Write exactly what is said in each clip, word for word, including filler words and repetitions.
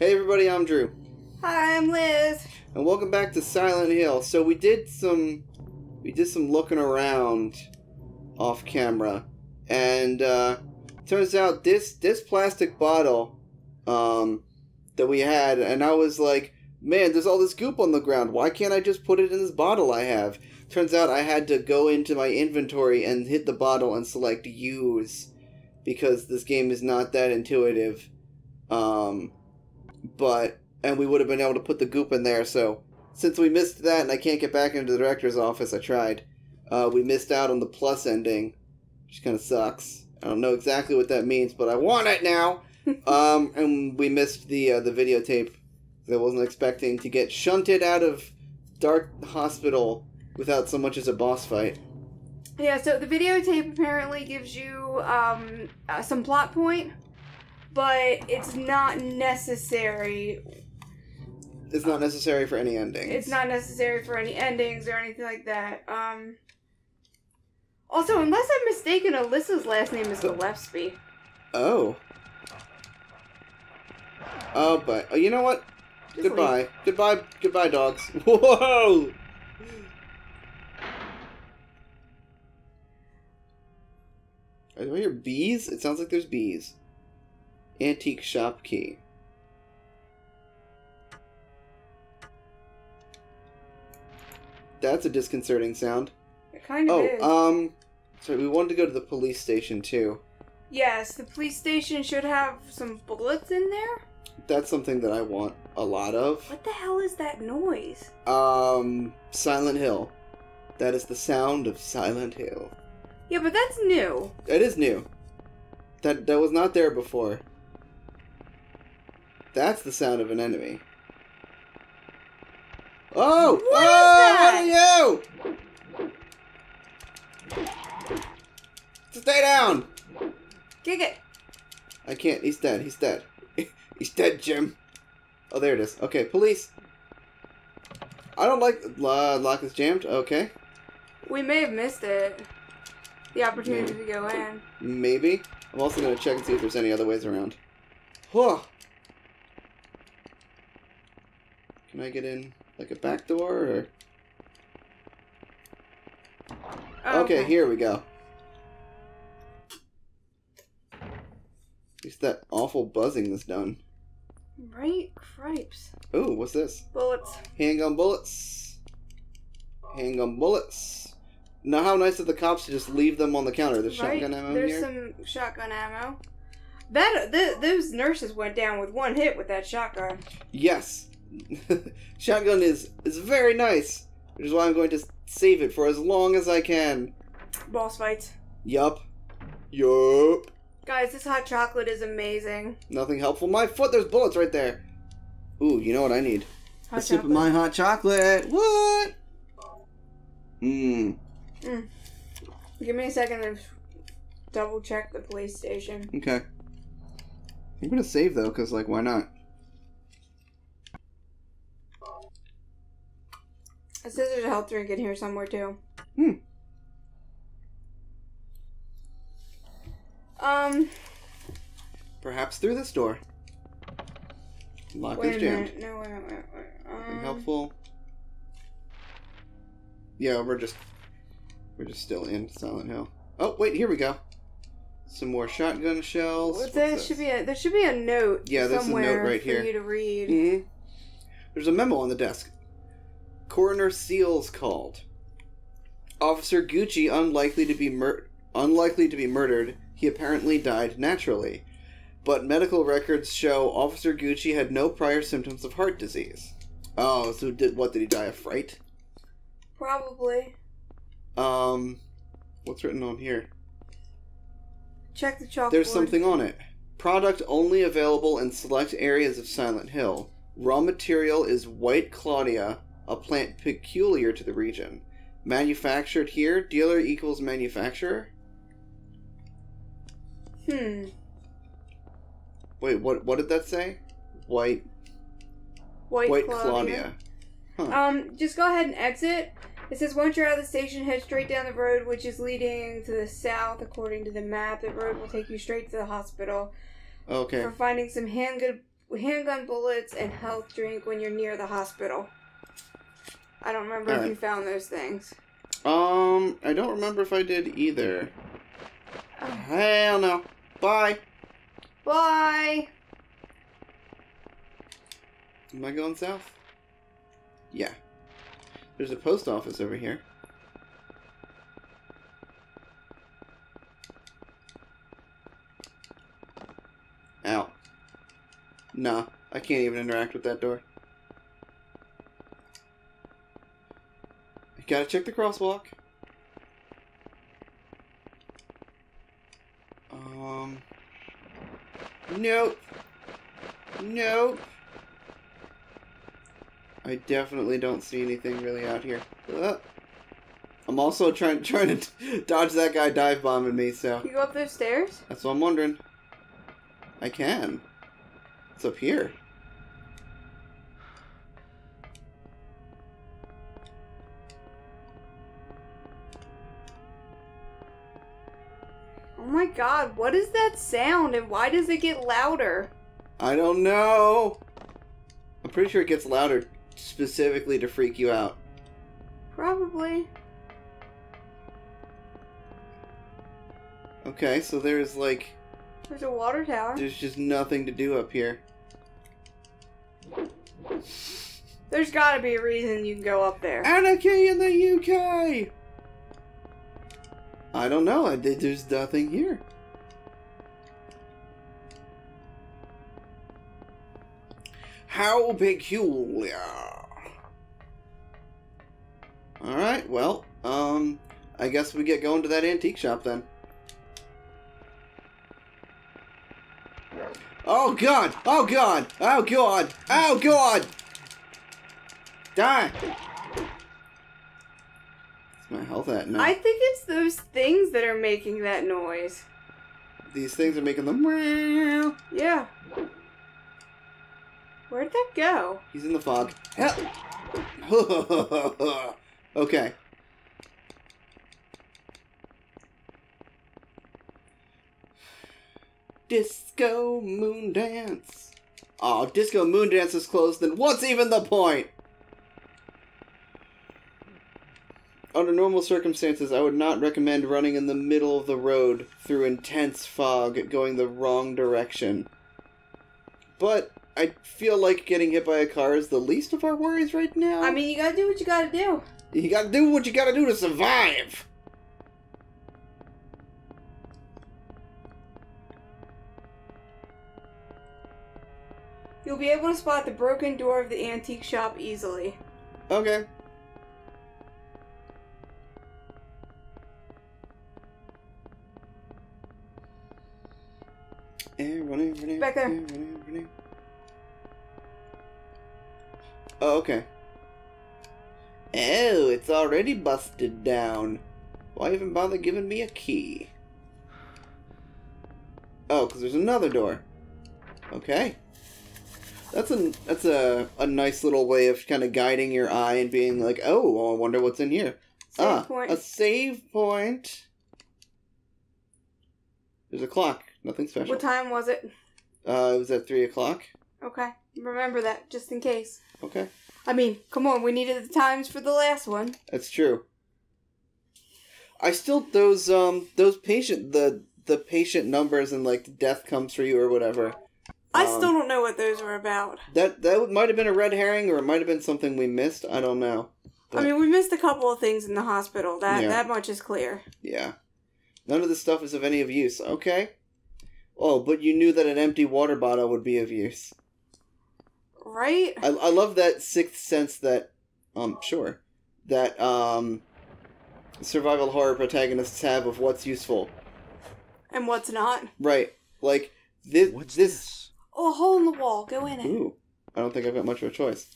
Hey everybody, I'm Drew. Hi, I'm Liz. And welcome back to Silent Hill. So we did some, we did some looking around off camera, and uh, turns out this this plastic bottle um, that we had, and I was like, man, there's all this goop on the ground. Why can't I just put it in this bottle I have? Turns out I had to go into my inventory and hit the bottle and select use, because this game is not that intuitive. Um, but, and we would have been able to put the goop in there, so since we missed that and I can't get back into the director's office, I tried. Uh, we missed out on the plus ending, which kind of sucks. I don't know exactly what that means, but I want it now! um, and we missed the, uh, the videotape that I wasn't expecting to get shunted out of Dark Hospital without so much as a boss fight. Yeah, so the videotape apparently gives you, um, uh, some plot point. But it's not necessary. It's not necessary for any endings. It's not necessary for any endings or anything like that. Um, also, unless I'm mistaken, Alyssa's last name is Gillespie. Oh. Oh, but oh, you know what? Just goodbye. Leave. Goodbye. Goodbye, dogs. Whoa! Are there bees? It sounds like there's bees. Antique shop key. That's a disconcerting sound. It kind of oh, is. Oh, um, sorry, we wanted to go to the police station, too. Yes, the police station should have some bullets in there. That's something that I want a lot of. What the hell is that noise? Um, Silent Hill. That is the sound of Silent Hill. Yeah, but that's new. It is new. That, that was not there before. That's the sound of an enemy. Oh! What oh, is that? What are you? Stay down! Kick it! I can't. He's dead. He's dead. He's dead, Jim. Oh, there it is. Okay, police. I don't like... Uh, lock is jammed. Okay. We may have missed it. The opportunity yeah. to go in. Maybe. I'm also going to check and see if there's any other ways around. Whoa! Can I get in, like, a back door, or...? Oh, okay, okay, here we go. At least that awful buzzing is done. Right? Cripes. Ooh, what's this? Bullets. Handgun bullets. Handgun bullets. Now, how nice of the cops to just leave them on the counter. There's right? shotgun ammo There's in here? There's some shotgun ammo. That th Those nurses went down with one hit with that shotgun. Yes. Shotgun is is very nice, which is why I'm going to save it for as long as I can. Boss fights. Yup. Yup. Guys, this hot chocolate is amazing. Nothing helpful. My foot, there's bullets right there. Ooh, you know what I need? Hot a chocolate. Sip of my hot chocolate. What? Mmm. Mm. Give me a second to double check the police station. Okay. I'm gonna save though, cause like, why not? It says there's a health drink in here somewhere, too. Hmm. Um. Perhaps through this door. Lock is jammed. Wait a minute. No, wait, wait, wait. wait. Um, helpful. Yeah, we're just... We're just still in Silent Hill. Oh, wait, here we go. Some more shotgun shells. What's that? What's should be a, there should be a note yeah, somewhere there's a note right for here. you to read. Mm-hmm. There's a memo on the desk. Coroner Seals called. Officer Gucci unlikely to be mur unlikely to be murdered. He apparently died naturally, but medical records show Officer Gucci had no prior symptoms of heart disease. Oh, so did what? Did he die of fright? Probably. Um, what's written on here? Check the chalkboard. There's something on it. Product only available in select areas of Silent Hill. Raw material is White Claudia, a plant peculiar to the region. Manufactured here, dealer equals manufacturer? Hmm. Wait, what What did that say? White... White, White Claudia. Claudia. Huh. Um, just go ahead and exit. It says once you're out of the station, head straight down the road, which is leading to the south, according to the map. The road will take you straight to the hospital. Okay. For finding some handgun handgun bullets and health drink when you're near the hospital. I don't remember All if right. you found those things. Um, I don't remember if I did either. Oh. Hell no. Bye. Bye. Am I going south? Yeah. There's a post office over here. Ow. Nah, I can't even interact with that door. Gotta check the crosswalk. Um. Nope. Nope. I definitely don't see anything really out here. Uh, I'm also trying trying to dodge that guy dive bombing me. So. Can you go up those stairs? That's what I'm wondering. I can. It's up here. God, what is that sound and why does it get louder? I don't know. I'm pretty sure it gets louder specifically to freak you out. Probably. Okay, so there's like... There's a water tower. There's just nothing to do up here. There's gotta be a reason you can go up there. Anarchy in the U K! I don't know. I did, there's nothing here. How peculiar. Alright, well, um, I guess we get going to that antique shop then. Oh god! Oh god! Oh god! Oh god! Die! My health at now. I think it's those things that are making that noise. These things are making them. Yeah. Where'd that go? He's in the fog. Help! Okay. Disco Moondance. Oh, Disco Moondance is closed. Then what's even the point? Under normal circumstances, I would not recommend running in the middle of the road through intense fog going the wrong direction. But I feel like getting hit by a car is the least of our worries right now. I mean, you gotta do what you gotta do. You gotta do what you gotta do to survive! You'll be able to spot the broken door of the antique shop easily. Okay. Back there. Oh, okay. Oh, it's already busted down. Why even bother giving me a key? Oh, because there's another door. Okay. That's a that's a, a nice little way of kind of guiding your eye and being like, oh, well, I wonder what's in here. Save ah, point. A save point. There's a clock. Nothing special. What time was it? Uh, it was at three o'clock. Okay. Remember that, just in case. Okay. I mean, come on, we needed the times for the last one. That's true. I still, those, um, those patient, the, the patient numbers and, like, death comes for you or whatever. I um, still don't know what those were about. That, that might have been a red herring or it might have been something we missed. I don't know. But, I mean, we missed a couple of things in the hospital. That, yeah. that much is clear. Yeah. None of this stuff is of any of use. Okay. Oh, but you knew that an empty water bottle would be of use. Right? I, I love that sixth sense that, um, sure, that, um, survival horror protagonists have of what's useful. And what's not. Right. Like, this... What's this? this? Oh, a hole in the wall. Go in it. Ooh. I don't think I've got much of a choice.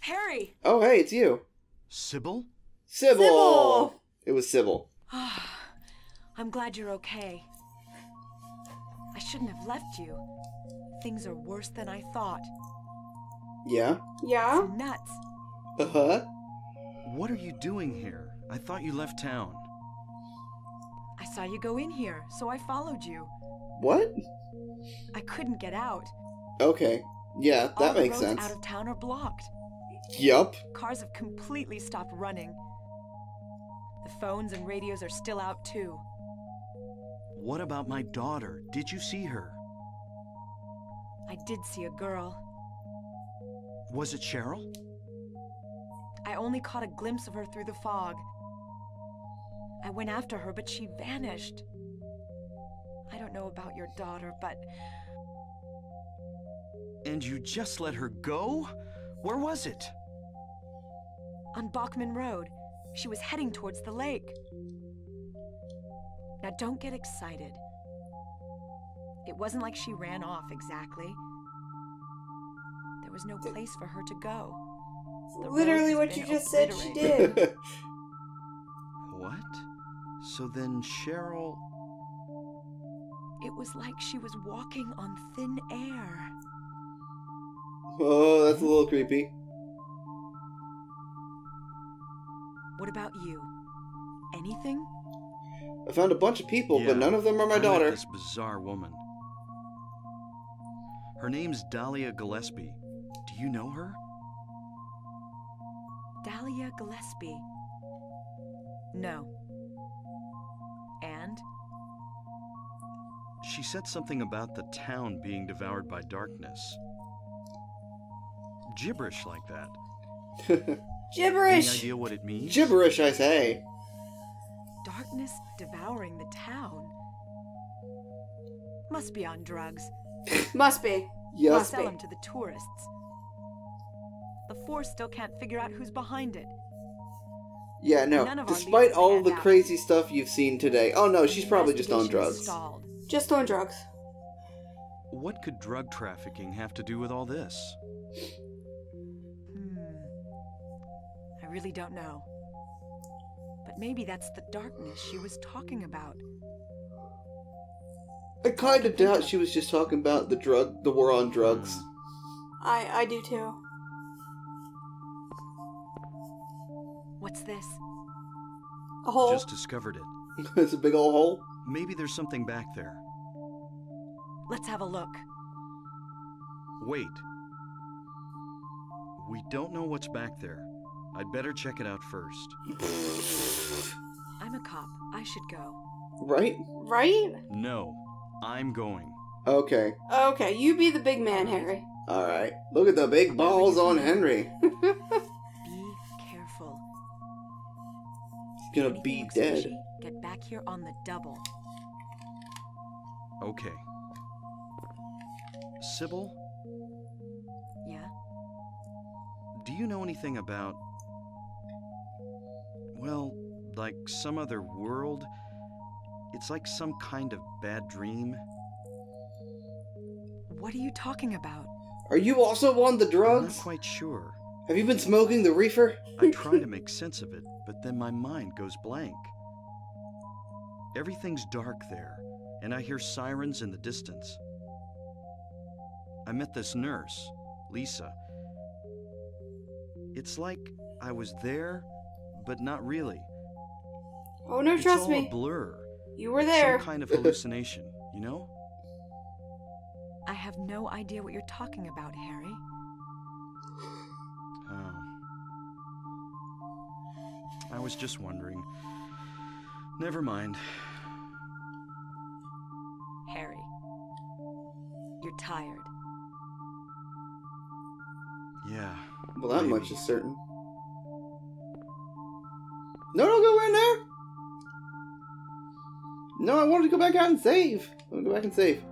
Harry! Oh, hey, it's you. Sybil? Sybil! Sybil! It was Sybil. I'm glad you're okay. I shouldn't have left you. Things are worse than I thought. Yeah? Yeah? It's nuts. Uh-huh. What are you doing here? I thought you left town. I saw you go in here, so I followed you. What? I couldn't get out. Okay. Yeah, that All makes the roads sense. Out of town are blocked. Yup. Cars have completely stopped running. The phones and radios are still out too. What about my daughter? Did you see her? I did see a girl. Was it Cheryl? I only caught a glimpse of her through the fog. I went after her, but she vanished. I don't know about your daughter, but... And you just let her go? Where was it? On Bachman Road. She was heading towards the lake. Now don't get excited. It wasn't like she ran off exactly. There was no place for her to go. The Literally what you just said she did. What? So then Cheryl... It was like she was walking on thin air. Oh, that's a little creepy. What about you? Anything? I found a bunch of people, yeah, but none of them are my I daughter. Met this bizarre woman. Her name's Dahlia Gillespie. Do you know her? Dahlia Gillespie? No. And? She said something about the town being devoured by darkness. Gibberish like that. Gibberish! Any idea what it means? Gibberish, I say. Darkness devouring the town. Must be on drugs. Must be. Yes. Must sell them to the tourists. The force still can't figure out who's behind it. Yeah, no. Despite all the crazy stuff you've seen today. Oh no, she's probably just on drugs. Stalled. Just on drugs. What could drug trafficking have to do with all this? Hmm. I really don't know. But maybe that's the darkness she was talking about. I kind of doubt she was just talking about the drug, the war on drugs. I, I do too. What's this? A hole. Just discovered it. It's a big old hole. Maybe there's something back there. Let's have a look. Wait. We don't know what's back there. I'd better check it out first. I'm a cop. I should go. Right? Right? No. I'm going. Okay. Okay, you be the big man, Harry. Alright. Look at the big balls on Henry. Be careful. He's gonna be dead. Get back here on the double. Okay. Sybil? Yeah? Do you know anything about... Well, like some other world? It's like some kind of bad dream. What are you talking about? Are you also on the drugs? I'm not quite sure. Have you been smoking the reefer? I try to make sense of it, but then my mind goes blank. Everything's dark there, and I hear sirens in the distance. I met this nurse, Lisa. It's like I was there, but not really. Oh no, it's trust all me. A blur. You were there. Some kind of hallucination, you know? I have no idea what you're talking about, Harry. Oh. I was just wondering. Never mind. Harry, you're tired. Yeah. Well, that maybe. Much is certain. No, don't go in there! No, I wanted to go back out and save. I'm gonna go back and save.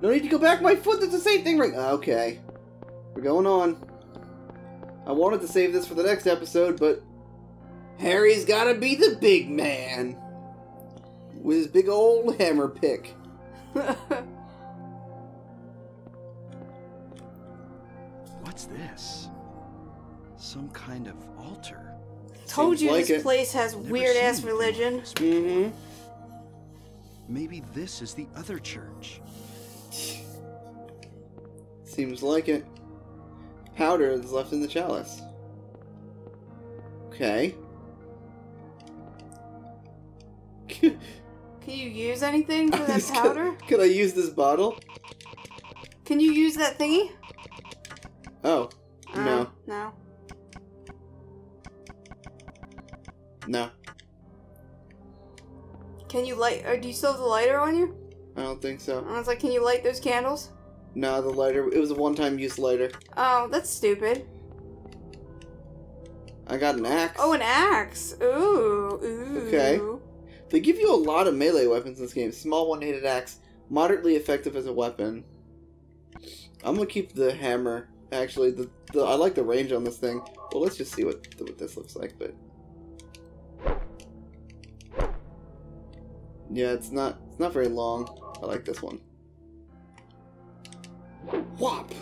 No need to go back. My foot, that's the same thing right. Okay. We're going on. I wanted to save this for the next episode, but Harry's gotta be the big man. With his big old hammer pick. What's this? Some kind of altar. Told Seems you like this it. Place has Never weird ass religion. Mm-hmm. Maybe this is the other church. Seems like it. Powder is left in the chalice. Okay. Can Can you use anything for that powder? Can, can I use this bottle? Can you use that thingy? Oh. Uh, no. No. No. Can you light... Or do you still have the lighter on you? I don't think so. I was like, can you light those candles? No, the lighter... It was a one-time use lighter. Oh, that's stupid. I got an axe. Oh, an axe. Ooh. Ooh. Okay. They give you a lot of melee weapons in this game. Small one-handed axe. Moderately effective as a weapon. I'm going to keep the hammer. Actually, the, the I like the range on this thing. Well, let's just see what, what this looks like, but... Yeah, it's not it's not very long. I like this one. Whop!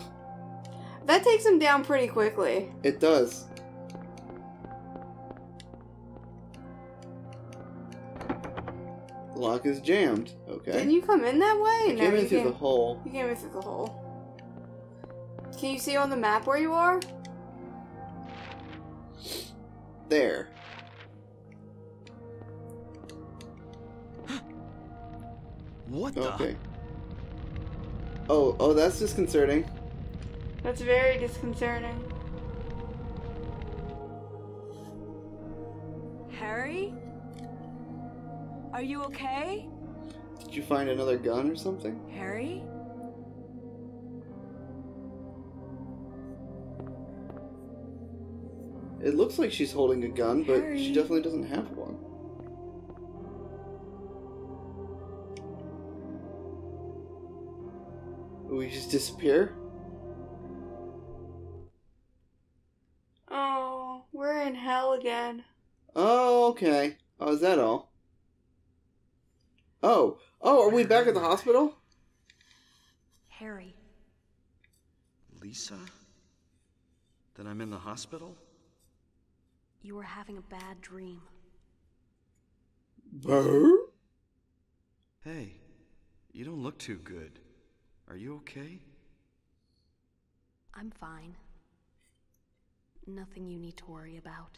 That takes him down pretty quickly. It does. The lock is jammed. Okay. Didn't you come in that way? I no, came in you through came, the hole. You came in through the hole. Can you see on the map where you are? There. What the? Okay. Oh, oh, that's disconcerting. That's very disconcerting. Harry? Are you okay? Did you find another gun or something? Harry? It looks like she's holding a gun, but Harry. She definitely doesn't have one. We just disappear? Oh, we're in hell again. Oh, okay. Oh, is that all? Oh. Oh, are we back at the hospital? Harry. Lisa? Then I'm in the hospital? You were having a bad dream. Burr? Hey, you don't look too good. Are you okay? I'm fine. Nothing you need to worry about.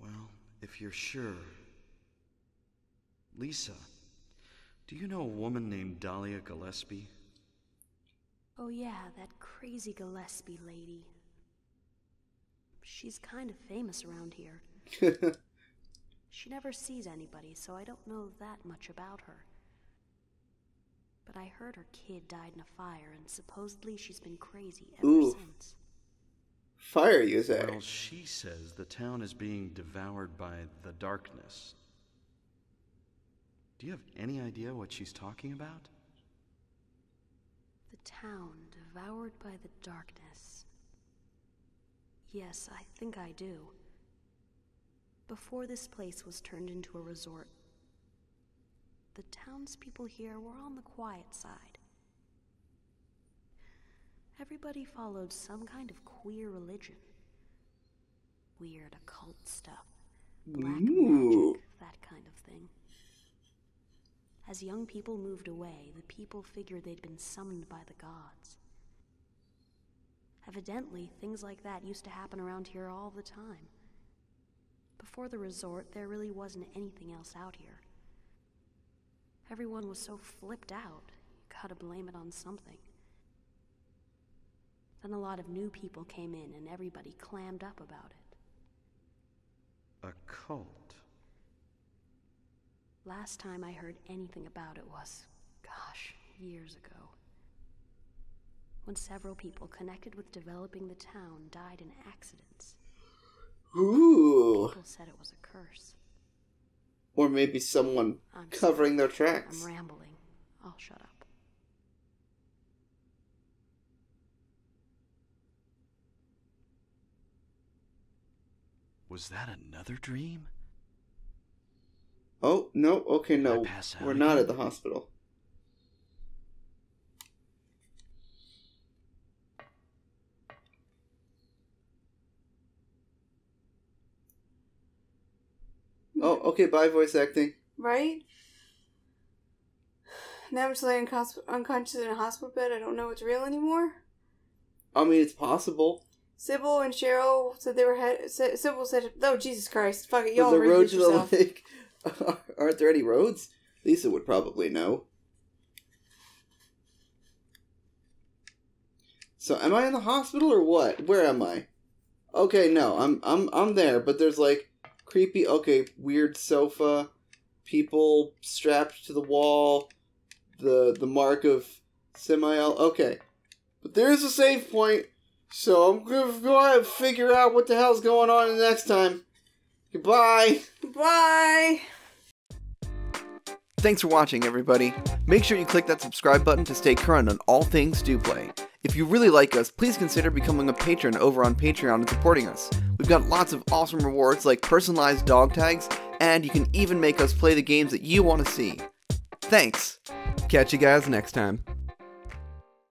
Well, if you're sure. Lisa, do you know a woman named Dahlia Gillespie? Oh yeah, that crazy Gillespie lady. She's kind of famous around here. She never sees anybody, so I don't know that much about her. But I heard her kid died in a fire, and supposedly she's been crazy ever Ooh. since. Fire, you say? Well, she says the town is being devoured by the darkness. Do you have any idea what she's talking about? The town devoured by the darkness. Yes, I think I do. Before this place was turned into a resort, the townspeople here were on the quiet side. Everybody followed some kind of queer religion. Weird occult stuff. Black Ooh. magic, that kind of thing. As young people moved away, the people figured they'd been summoned by the gods. Evidently, things like that used to happen around here all the time. Before the resort, there really wasn't anything else out here. Everyone was so flipped out, you gotta blame it on something. Then a lot of new people came in and everybody clammed up about it. A cult? Last time I heard anything about it was, gosh, years ago. When several people connected with developing the town died in accidents. Ooh. People said it was a curse. Or maybe someone I'm covering sorry. their tracks. I'm rambling. I'll shut up. Was that another dream? Oh, no. Okay, no. We're not at the hospital. Oh, okay, bye voice acting. Right? Now I'm just laying unconscious in a hospital bed. I don't know what's real anymore. I mean, it's possible. Sybil and Cheryl said they were... Sybil said... Oh, Jesus Christ. Fuck it. Y'all read yourself. The road to the lake Aren't there any roads? Lisa would probably know. So, am I in the hospital or what? Where am I? Okay, no, I'm I'm I'm there, but there's like creepy, okay, weird sofa, people strapped to the wall, the the mark of semi L. Okay, but there is a save point, so I'm gonna go ahead and figure out what the hell's going on in the next time. Goodbye. Goodbye. Thanks for watching, everybody. Make sure you click that subscribe button to stay current on all things DoPlay. If you really like us, please consider becoming a patron over on Patreon and supporting us. We've got lots of awesome rewards like personalized dog tags, and you can even make us play the games that you want to see. Thanks! Catch you guys next time.